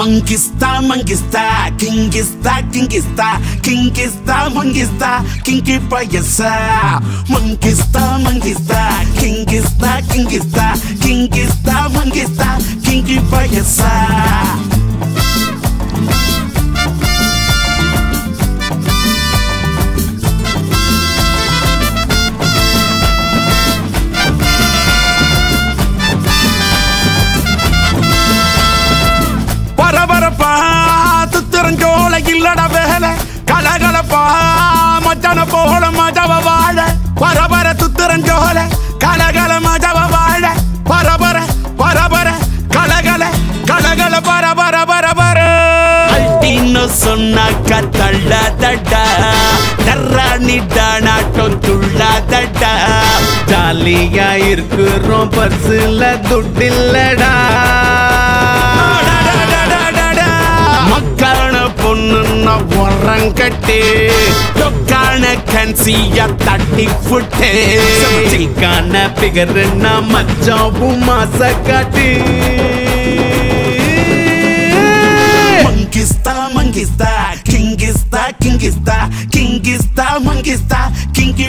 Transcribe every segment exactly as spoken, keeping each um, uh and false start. Mankistha, Mankistha, Kingistha, Kingistha, Kingistha, Mankistha, Kingi Payasa. Mankistha, Mankistha, Kingistha, Kingistha, Kingistha, Mankistha, Kingi Payasa. Sonna katalla dadda, darra nidana tontulla dadda. Jaliya irkurom parsila duddillada. Da da da da da da. Makkarana ponnunna varangatti, dokkana kansiya tatti putte. Samajikana pigarna machavu masakati. Mankistha. Mankistha, Kingistha, Kingistha, Kingistha, Mankistha, Kingi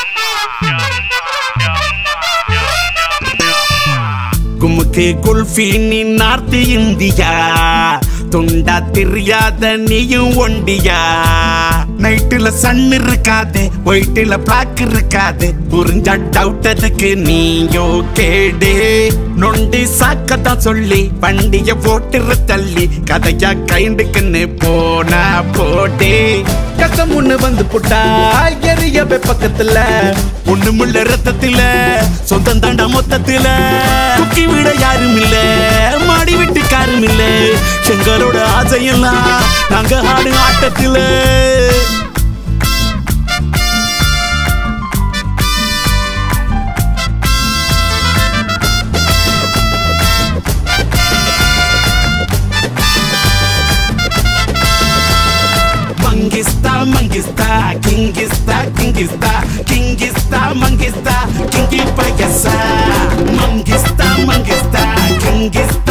Gumke kulfi ni North India, thunda theriyada niyum ondiya. Nightla sun irukade, whitela black irukade, purinja doubt adukku neeyo kede. Nondi sakkada solli, vandiya ottira thalli, kadaiya kaindukku pona pode. Kasamunu vandu potta ayeriya pekkathila onumulla rathathila sondam thanda mottathila kukki vida yarum illa madi vittu karum illa sengaloda aajayilla nanga haadu aatathila Mankistha, Kingistha, Kingistha, Kingistha, Mankistha, Kingi Payasa. Mankistha, Mankistha, Kingistha.